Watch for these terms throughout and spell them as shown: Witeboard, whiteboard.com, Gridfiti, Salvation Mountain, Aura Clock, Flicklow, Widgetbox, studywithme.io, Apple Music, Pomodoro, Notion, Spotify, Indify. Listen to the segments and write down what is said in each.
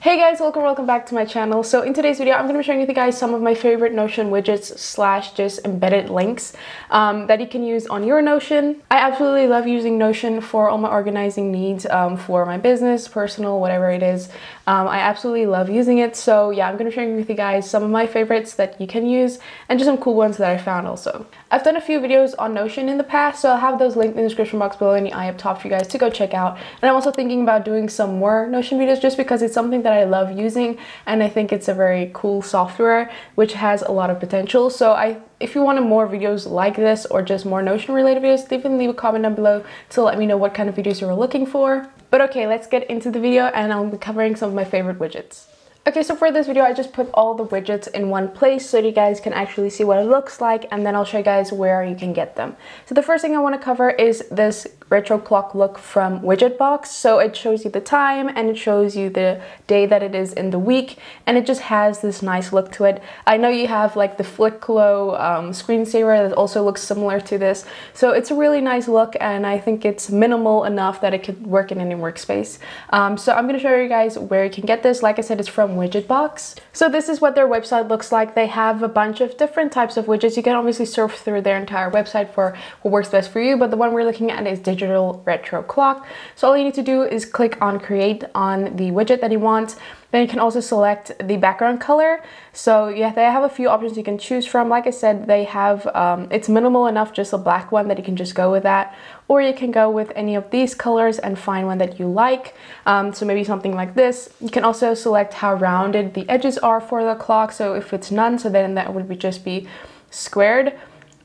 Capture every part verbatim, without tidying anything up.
Hey guys, welcome welcome back to my channel. So in today's video I'm going to be showing you the guys some of my favorite Notion widgets slash just embedded links um, that you can use on your Notion. I absolutely love using Notion for all my organizing needs, um, for my business, personal, whatever it is. um, I absolutely love using it, so yeah, I'm going to be sharing with you guys some of my favorites that you can use and just some cool ones that I found. Also, I've done a few videos on Notion in the past, so I'll have those linked in the description box below and I up top for you guys to go check out. And I'm also thinking about doing some more Notion videos just because it's something that that I love using and I think it's a very cool software which has a lot of potential. So I if you wanted more videos like this or just more Notion related videos, definitely leave a comment down below to let me know what kind of videos you're looking for. But okay, let's get into the video and I'll be covering some of my favorite widgets. Okay, so for this video, I just put all the widgets in one place so you guys can actually see what it looks like, and then I'll show you guys where you can get them. So the first thing I want to cover is this retro clock look from Widgetbox. So it shows you the time and it shows you the day that it is in the week, and it just has this nice look to it. I know you have like the Flicklow um, screensaver that also looks similar to this. So it's a really nice look and I think it's minimal enough that it could work in any workspace. Um, so I'm going to show you guys where you can get this. Like I said, it's from Widgetbox. So this is what their website looks like. They have a bunch of different types of widgets. You can obviously surf through their entire website for what works best for you, but the one we're looking at is digital retro clock. So all you need to do is click on create on the widget that you want. Then you can also select the background color. So yeah, they have a few options you can choose from. Like I said, they have, um, it's minimal enough, just a black one that you can just go with that. Or you can go with any of these colors and find one that you like. Um, so maybe something like this. You can also select how rounded the edges are for the clock. So if it's none, so then that would be just be squared.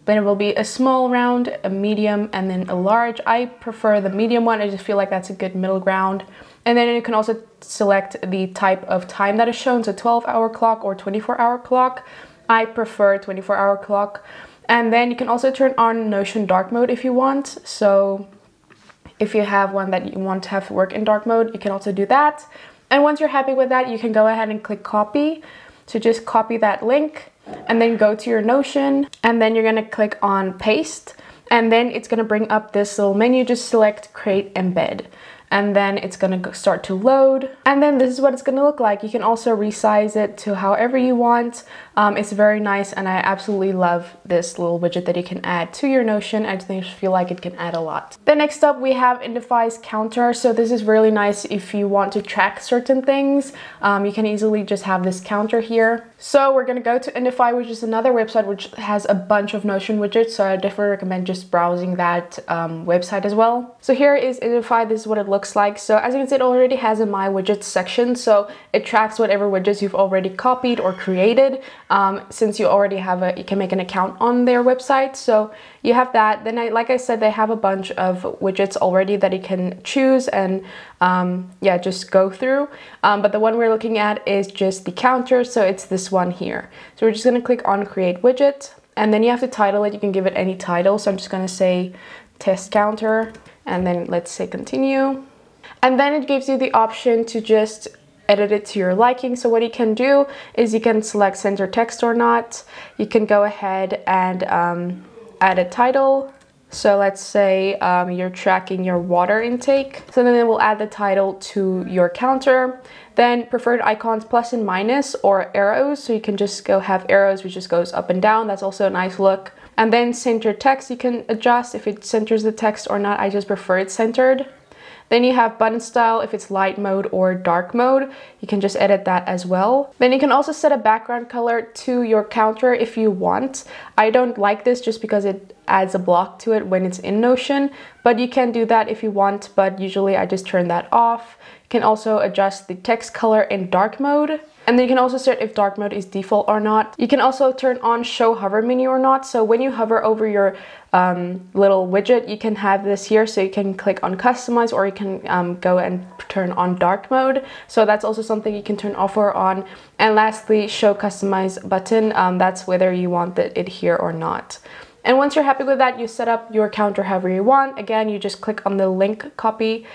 Then it will be a small round, a medium, and then a large. I prefer the medium one. I just feel like that's a good middle ground. And then you can also select the type of time that is shown, so twelve hour clock or twenty-four hour clock. I prefer twenty-four hour clock. And then you can also turn on Notion dark mode if you want. So if you have one that you want to have work in dark mode, you can also do that. And once you're happy with that, you can go ahead and click copy. So just copy that link and then go to your Notion, and then you're gonna click on paste, and then it's gonna bring up this little menu. Just select create embed. And then it's gonna start to load. And then this is what it's gonna look like. You can also resize it to however you want. Um, it's very nice and I absolutely love this little widget that you can add to your Notion. I just feel like it can add a lot. Then next up we have Indify's counter. So this is really nice if you want to track certain things. Um, you can easily just have this counter here. So we're gonna go to Indify, which is another website which has a bunch of Notion widgets. So I definitely recommend just browsing that um, website as well. So here is Indify. This is what it looks like. So as you can see, it already has a my widgets section, so it tracks whatever widgets you've already copied or created, um, since you already have a you can make an account on their website. So you have that. Then I, like I said, they have a bunch of widgets already that you can choose and um, yeah, just go through, um, but the one we're looking at is just the counter. So it's this one here. So we're just going to click on create widget, and then you have to title it. You can give it any title, so I'm just going to say test counter, and then let's say continue. And then it gives you the option to just edit it to your liking. So what you can do is you can select center text or not. You can go ahead and um, add a title. So let's say um, you're tracking your water intake. So then it will add the title to your counter. Then preferred icons, plus and minus or arrows. So you can just go have arrows, which just goes up and down. That's also a nice look. And then center text, you can adjust if it centers the text or not. I just prefer it centered. Then you have button style, if it's light mode or dark mode, you can just edit that as well. Then you can also set a background color to your counter if you want. I don't like this just because it adds a block to it when it's in Notion, but you can do that if you want, but usually I just turn that off. You can also adjust the text color in dark mode. And then you can also set if dark mode is default or not. You can also turn on show hover menu or not. So when you hover over your um, little widget, you can have this here. So you can click on customize, or you can um, go and turn on dark mode. So that's also something you can turn off or on. And lastly, show customize button. Um, that's whether you want it here or not. And once you're happy with that, you set up your counter however you want. Again, you just click on the link copy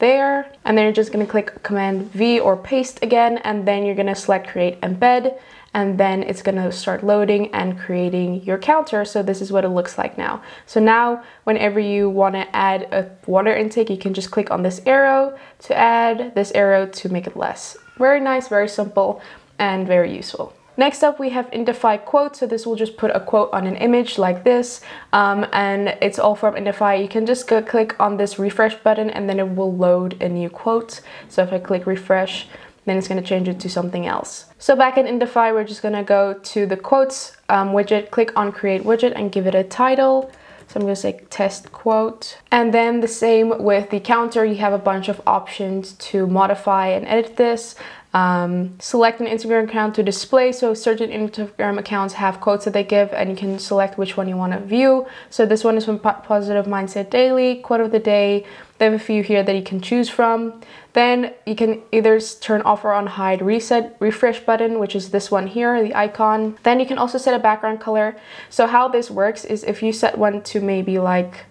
there, and then you're just going to click command V or paste again, and then you're going to select create embed, and then it's going to start loading and creating your counter. So this is what it looks like now. So now whenever you want to add a water intake, you can just click on this arrow to add, this arrow to make it less, Very nice, very simple, and very useful. Next up, we have Indify quotes. So this will just put a quote on an image like this, um, and it's all from Indify. You can just go click on this refresh button and then it will load a new quote. So if I click refresh, then it's going to change it to something else. So back in Indify, we're just going to go to the quotes um, widget, click on create widget and give it a title. So I'm going to say test quote. And then the same with the counter, you have a bunch of options to modify and edit this. Um, select an Instagram account to display. So certain Instagram accounts have quotes that they give and you can select which one you want to view. So this one is from Positive Mindset Daily, quote of the day. They have a few here that you can choose from. Then you can either turn off or on hide reset refresh button, which is this one here, the icon. Then you can also set a background color. So how this works is if you set one to maybe like,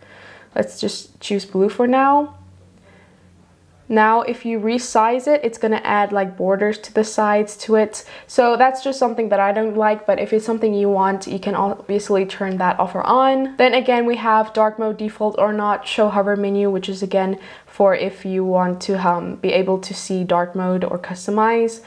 let's just choose blue for now. Now, if you resize it, it's gonna add like borders to the sides to it. So that's just something that I don't like, but if it's something you want, you can obviously turn that off or on. Then again, we have dark mode, default or not, show hover menu, which is again for if you want to um, be able to see dark mode or customize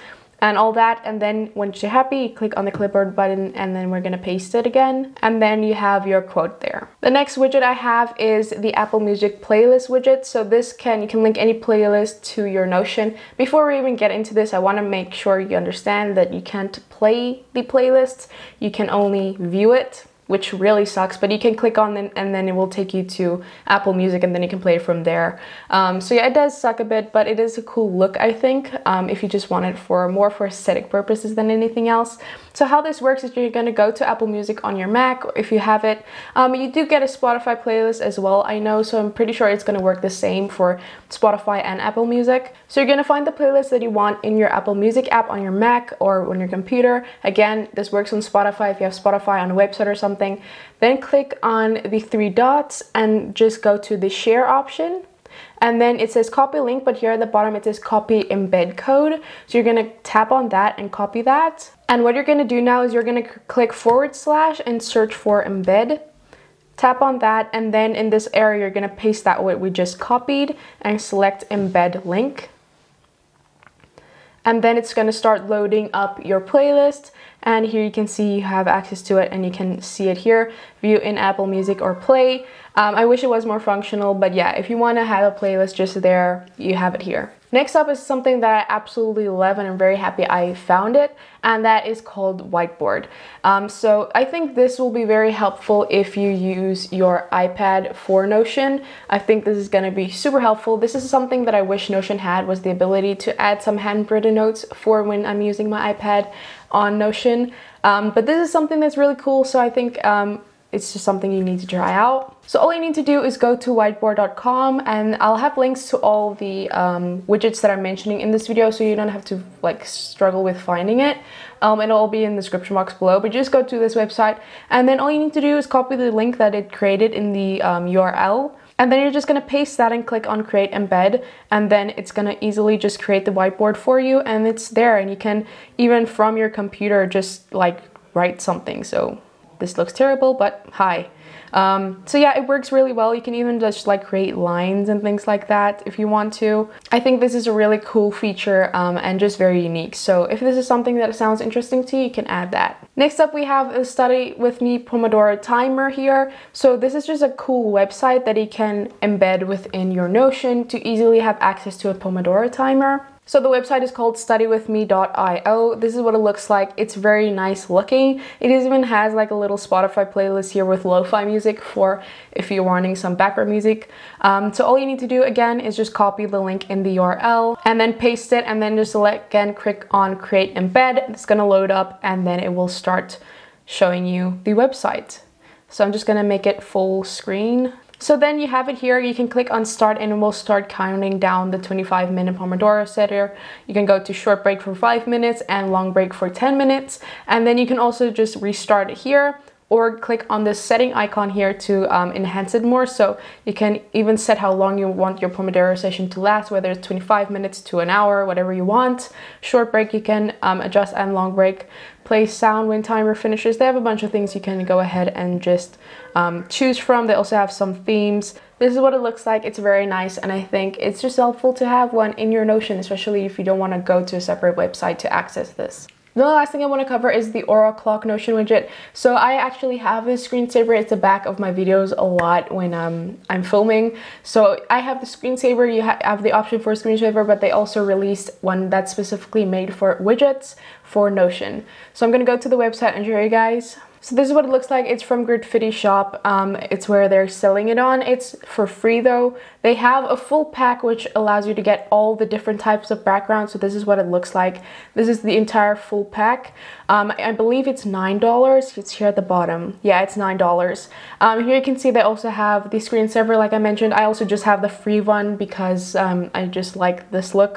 and all that. And then once you're happy, you click on the clipboard button and then we're gonna paste it again. And then you have your quote there. The next widget I have is the Apple Music playlist widget. So this can, you can link any playlist to your Notion. Before we even get into this, I wanna make sure you understand that you can't play the playlists. You can only view it, which really sucks, but you can click on it and then it will take you to Apple Music and then you can play it from there. Um, so yeah, it does suck a bit, but it is a cool look, I think, um, if you just want it for more for aesthetic purposes than anything else. So how this works is you're gonna go to Apple Music on your Mac, if you have it. Um, you do get a Spotify playlist as well, I know, so I'm pretty sure it's gonna work the same for Spotify and Apple Music. So you're gonna find the playlist that you want in your Apple Music app on your Mac or on your computer. Again, this works on Spotify if you have Spotify on a website or something. Thing. Then click on the three dots and just go to the share option. And then it says copy link, but here at the bottom it says copy embed code. So you're gonna tap on that and copy that. And what you're gonna do now is you're gonna click forward slash and search for embed. Tap on that, and then in this area you're gonna paste that what we just copied and select embed link. And then it's gonna start loading up your playlist. And here you can see you have access to it and you can see it here, view in Apple Music or play. Um, I wish it was more functional, but yeah, if you wanna have a playlist just there, you have it here. Next up is something that I absolutely love and I'm very happy I found it, and that is called Whiteboard. Um, so I think this will be very helpful if you use your iPad for Notion. I think this is gonna be super helpful. This is something that I wish Notion had, was the ability to add some handwritten notes for when I'm using my iPad on Notion. Um, but this is something that's really cool, so I think um, it's just something you need to try out. So all you need to do is go to whiteboard dot com, and I'll have links to all the um, widgets that I'm mentioning in this video, so you don't have to like struggle with finding it. Um, it'll all be in the description box below, but just go to this website and then all you need to do is copy the link that it created in the um, U R L. And then you're just gonna paste that and click on create embed, and then it's gonna easily just create the whiteboard for you, and it's there, and you can even from your computer just like write something. So this looks terrible, but hi. Um, so yeah, it works really well. You can even just like create lines and things like that if you want to. I think this is a really cool feature um, and just very unique. So if this is something that sounds interesting to you, you can add that. Next up, we have a Study With Me Pomodoro timer here. So this is just a cool website that you can embed within your Notion to easily have access to a Pomodoro timer. So the website is called study with me dot i o. This is what it looks like. It's very nice looking. It even has like a little Spotify playlist here with lo-fi music for if you're wanting some background music. Um, so all you need to do again is just copy the link in the U R L and then paste it, and then just select again, click on create embed. It's gonna load up and then it will start showing you the website. So I'm just gonna make it full screen. So then you have it here. You can click on start and it will start counting down the twenty-five minute Pomodoro setter. You can go to short break for five minutes and long break for ten minutes. And then you can also just restart it here or click on this setting icon here to um, enhance it more. So you can even set how long you want your Pomodoro session to last, whether it's twenty-five minutes to an hour, whatever you want. Short break you can um, adjust, and long break. Play sound when timer finishes. They have a bunch of things you can go ahead and just um, choose from. They also have some themes. this is what it looks like. It's very nice, and I think it's just helpful to have one in your Notion, especially if you don't want to go to a separate website to access this. The last thing I want to cover is the Aura Clock Notion widget. So I actually have a screensaver. It's the back of my videos a lot when um, I'm filming. So I have the screensaver. You ha have the option for a screensaver, but they also released one that's specifically made for widgets for Notion. So I'm going to go to the website and show you guys. So this is what it looks like. It's from Gridfiti shop. Um, it's where they're selling it on. It's for free though. They have a full pack which allows you to get all the different types of backgrounds. So this is what it looks like. This is the entire full pack. Um, I believe it's nine dollars. It's here at the bottom. Yeah, it's nine dollars. Um, here you can see they also have the screensaver like I mentioned. I also just have the free one because um, I just like this look.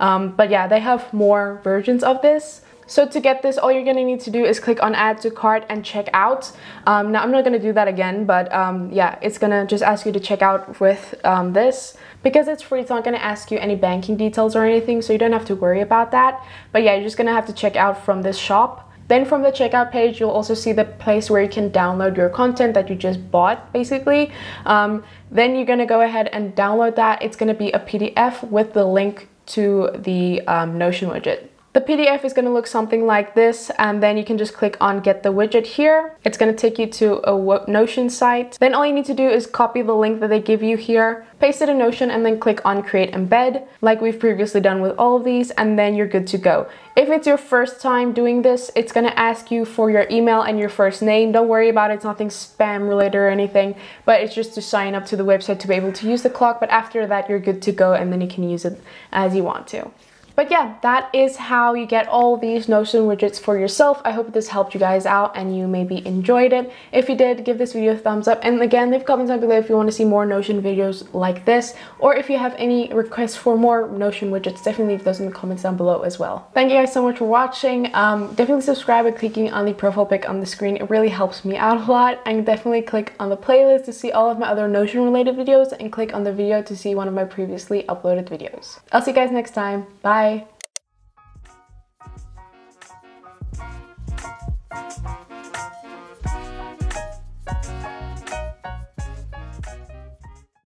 Um, but yeah, they have more versions of this. So to get this, all you're going to need to do is click on add to cart and check out. Um, now I'm not going to do that again, but um, yeah, it's going to just ask you to check out with um, this. Because it's free, it's not going to ask you any banking details or anything, so you don't have to worry about that. But yeah, you're just going to have to check out from this shop. Then from the checkout page, you'll also see the place where you can download your content that you just bought, basically. Um, then you're going to go ahead and download that. It's going to be a P D F with the link to the um, Notion widget. The P D F is going to look something like this, and then you can just click on get the widget here. It's going to take you to a Notion site. Then all you need to do is copy the link that they give you here, paste it in Notion, and then click on create embed like we've previously done with all of these, and then you're good to go. If it's your first time doing this, it's going to ask you for your email and your first name. Don't worry about it. It's nothing spam related or anything, but it's just to sign up to the website to be able to use the clock. But after that, you're good to go, and then you can use it as you want to. But yeah, that is how you get all these Notion widgets for yourself. I hope this helped you guys out and you maybe enjoyed it. If you did, give this video a thumbs up. And again, leave comments down below if you want to see more Notion videos like this, or if you have any requests for more Notion widgets, definitely leave those in the comments down below as well. Thank you guys so much for watching. Um, definitely subscribe by clicking on the profile pic on the screen. It really helps me out a lot. And definitely click on the playlist to see all of my other Notion related videos, and click on the video to see one of my previously uploaded videos. I'll see you guys next time. Bye. Bye.